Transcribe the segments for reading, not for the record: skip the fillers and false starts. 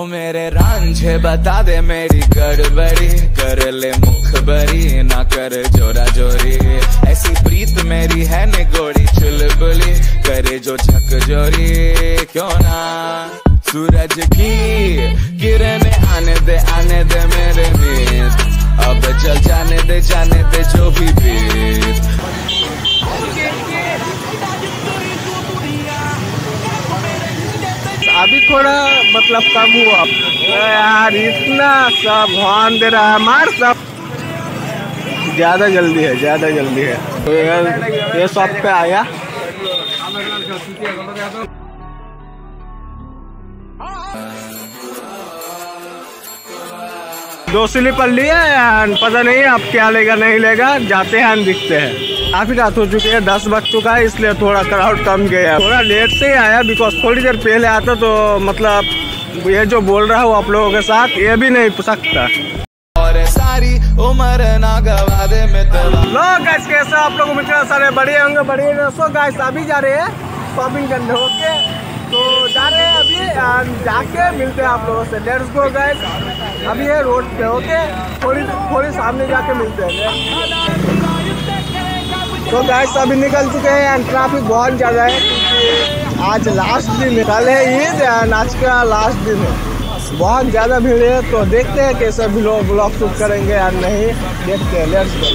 ओ मेरे रांझे बता दे मेरी गड़बड़ी, कर ले मुखबरी ना कर जोरा जोरी। ऐसी प्रीत मेरी है निगोड़ी चुलबुली, करे जो झकझोरी क्यों ना। सूरज की किरणें आने दे मेरे नींद, अब चल जाने दे जो भी अभी थोड़ा मतलब कम हुआ यार, इतना सब हॉर्न दे रहा है मार, सब ज्यादा जल्दी है, ज्यादा जल्दी है। तो ये शॉप पे आया दोसली पल्ली है, पता नहीं आप क्या लेगा नहीं लेगा, जाते हैं दिखते हैं। काफी रात हो चुकी है, 10 बज चुका है, इसलिए थोड़ा क्राउड कम गया। थोड़ा लेट से ही आया बिकॉज थोड़ी देर पहले आता तो मतलब ये जो बोल रहा हूँ आप लोगों के साथ ये भी नहीं पूछ सकता। और सारी उम्र ना गवा दे मैं लोग कैसे आप लोग मित्र सारे बड़े होंगे बड़े दोस्तों गाइस, अभी जा रहे हैं शॉपिंग करने। ओके तो जा रहे हैं अभी, जाके मिलते हैं आप लोगों से। लेट्स गो गाइस, अभी है रोड पे। ओके थोड़ी सामने जाके मिलते हैं। तो गाइस अभी निकल चुके हैं एंड ट्रैफिक बहुत ज़्यादा है क्योंकि आज लास्ट दिन है, कल है ईद एंड आज का लास्ट दिन है, बहुत ज़्यादा भीड़ है। तो देखते हैं कैसे भी लोग ब्लॉग शूट करेंगे या नहीं, देखते हैं। Let's go.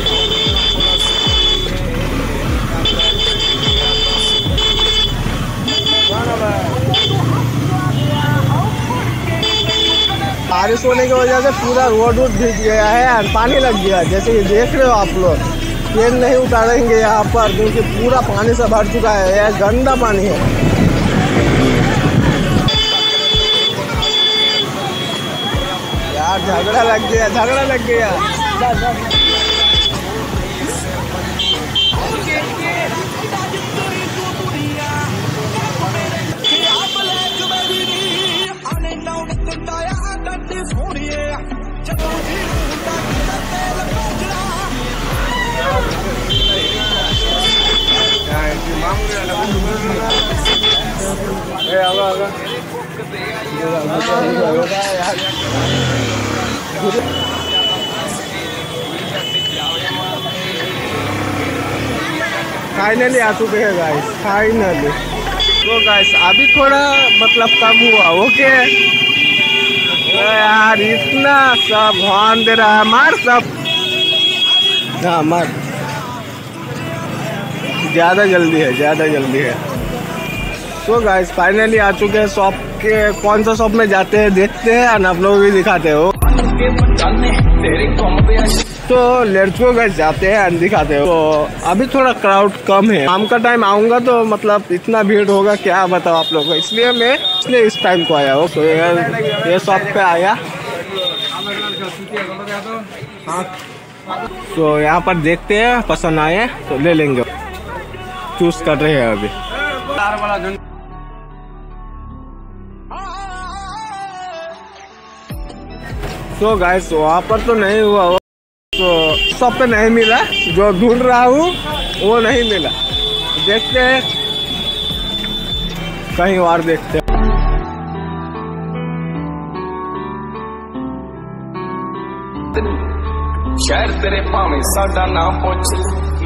बारिश होने की वजह से पूरा रोड वोड भीग गया है और पानी लग गया, जैसे कि देख रहे हो आप लोग। ट्रेन नहीं उतारेंगे यहाँ पर क्योंकि पूरा पानी से भर चुका है, यह गंदा पानी है। यार झगड़ा लग गया, झगड़ा लग गया। फाइनली आ चुके हैं गाइस, फाइनली। तो गाइस अभी थोड़ा मतलब कम हुआ। ओके यार इतना सब हॉर्न दे रहा है मार, सब हाँ मार, ज़्यादा जल्दी है, ज़्यादा जल्दी है। तो गाइस फाइनली आ चुके हैं शॉप के, कौन सा शॉप में जाते हैं देखते हैं और आप लोग भी दिखाते हो। तो लेट्स गो गाइस, जाते हैं और दिखाते हो। तो अभी थोड़ा क्राउड कम है, शाम का टाइम आऊँगा तो मतलब इतना भीड़ होगा क्या बताओ आप लोगों को, इसलिए मैं इस टाइम को आया हो। तो ये शॉप पे आया तो यहाँ पर देखते हैं, पसंद आए तो ले लेंगे, चूज कर रहे हैं अभी। तो गाइस वहाँ पर तो नहीं हुआ, तो शॉप पे नहीं मिला जो ढूंढ रहा हूँ, वो नहीं मिला। देखते हैं कहीं और, देखते हैं। शहर तेरे भावे साडा ना पुछ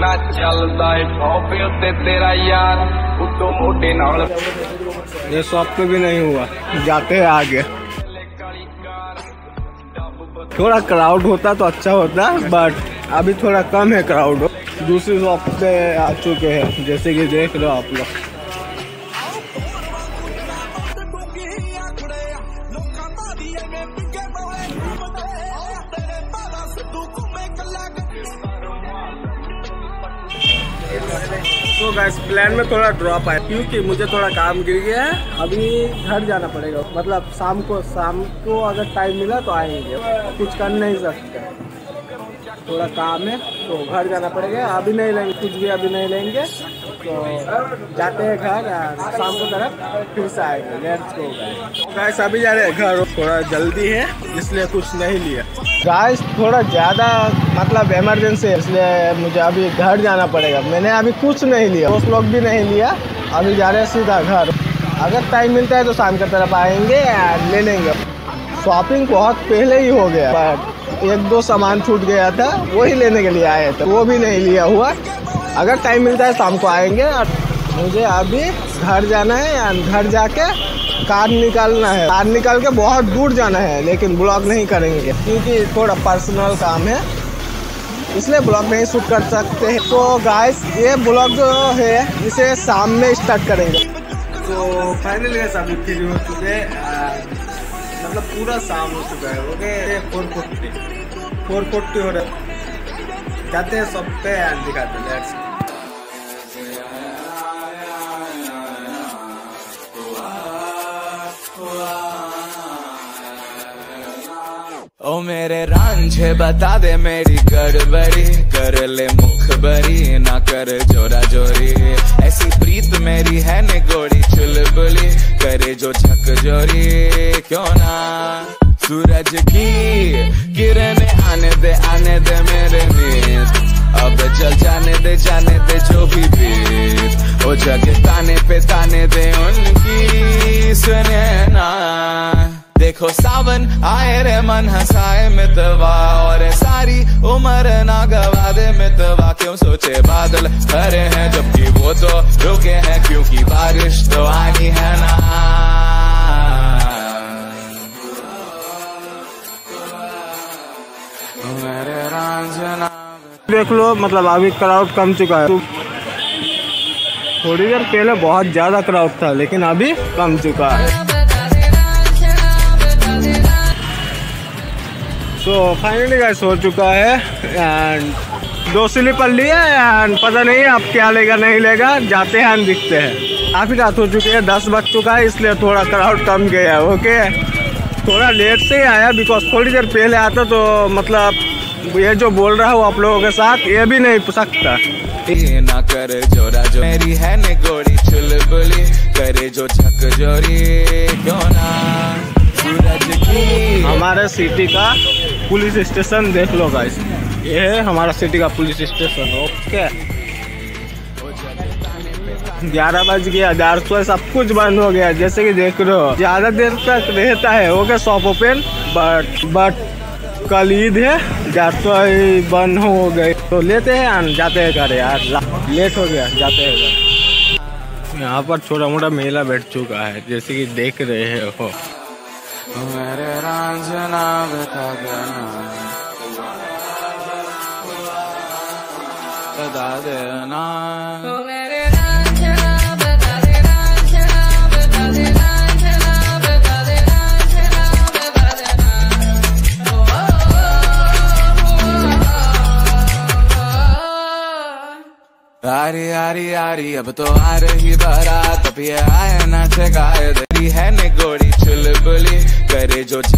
ना चलदा है, भौपे उत्ते तेरा यार उतो मोटे नाल। ये शॉप पे भी नहीं हुआ, जाते हैं आगे। थोड़ा क्राउड होता तो अच्छा होता, बट अभी थोड़ा कम है क्राउड। दूसरी शॉप पे आ चुके हैं, जैसे कि देख लो आप लोग। तो गाइस प्लान में थोड़ा ड्रॉप आया क्योंकि मुझे थोड़ा काम गिर गया है, अभी घर जाना पड़ेगा। मतलब शाम को अगर टाइम मिला तो आएंगे, कुछ कर नहीं सकते, थोड़ा काम है तो घर जाना पड़ेगा। अभी नहीं लेंगे कुछ भी, अभी नहीं लेंगे तो जाते हैं घर, शाम को तरफ फिर से आएंगे। लेट्स गो गाइस, अभी जा रहे हैं घर, थोड़ा जल्दी है इसलिए कुछ नहीं लिया गाइस। थोड़ा ज़्यादा मतलब इमरजेंसी है इसलिए मुझे अभी घर जाना पड़ेगा। मैंने अभी कुछ नहीं लिया, दोस्त लोग भी नहीं लिया, अभी जा रहे हैं सीधा घर। अगर टाइम मिलता है तो शाम की तरफ आएंगे, ले लेंगे। शॉपिंग बहुत पहले ही हो गया, बट एक दो सामान छूट गया था, वही लेने के लिए आए थे, वो भी नहीं लिया हुआ। अगर टाइम मिलता है शाम को आएंगे। मुझे अभी घर जाना है या घर जाके कार निकालना है, कार निकाल के बहुत दूर जाना है, लेकिन ब्लॉग नहीं करेंगे क्योंकि थोड़ा पर्सनल काम है, इसलिए ब्लॉग नहीं शूट कर सकते हैं। तो गाइस ये ब्लॉग जो है इसे शाम में स्टार्ट करेंगे। तो फाइनली अभी फ्री हो चुके, मतलब पूरा शाम हो चुका है। ओके 4:40 हो रहा है, जाते हैं सब पे दिखाते हैं। ओ मेरे रांझे बता दे मेरी गड़बड़ी, कर ले मुखबरी ना कर जोरा जोरी, ऐसी प्रीत मेरी है ने गोरी चुलबुली, करे जो छक जोरी क्यों ना, सूरज की किरने आने दे मेरे मीत, अब जल जाने दे जो भी बीत, ओ जग ताने पे ताने दे उनकी सुने ना, देखो सावन आए रे मन हंसाए मितवा, और सारी उम्र ना गवा दे मितवा, क्यों सोचे बादल हरे हैं जबकि वो तो रुके हैं, क्योंकि बारिश तो आनी है ना। मेरे रांझना देख लो, मतलब अभी क्राउड कम चुका है, थोड़ी देर पहले बहुत ज्यादा क्राउड था लेकिन अभी कम चुका है। तो फाइनली गाइस हो चुका है, एंड 2 स्लीपर लिए, एंड पता नहीं आप क्या लेगा नहीं लेगा, जाते हैं दिखते हैं। काफ़ी रात हो चुकी है, 10 बज चुका है, इसलिए थोड़ा क्राउड कम गया है। ओके थोड़ा लेट से ही आया, बिकॉज थोड़ी देर पहले आता तो मतलब ये जो बोल रहा हूँ आप लोगों के साथ ये भी नहीं पूछ सकता। ना कर जोरा जो मेरी है ने गोरी चुलबुली, करे जो छक जोरी क्यों ना, सूरज की। हमारे सिटी का पुलिस स्टेशन देख लो गाइस, ये है हमारा सिटी का पुलिस स्टेशन। ओके 11 बज गया, दारसोई सब कुछ बंद हो गया, जैसे कि देख रहे हो। ज़्यादा देर तक रहता है ओके शॉप ओपन, बट कल ईद है, दारसोई बंद हो गए। तो लेते हैं जाते हैं घर यार, लेट हो गया, जाते हैं। यहाँ पर छोटा मोटा मेला बैठ चुका है जैसे कि देख रहे हो। मेरे रांझना बता देना, बता देना, मेरे रांझना बता दे, रांझना बता दे, रांझना बता दे, रांझना बता देना। आरी आरी आरी अब तो आ रही बारात, अब ये आए नाच गाए है ने गोरी चुलबुली, करे जो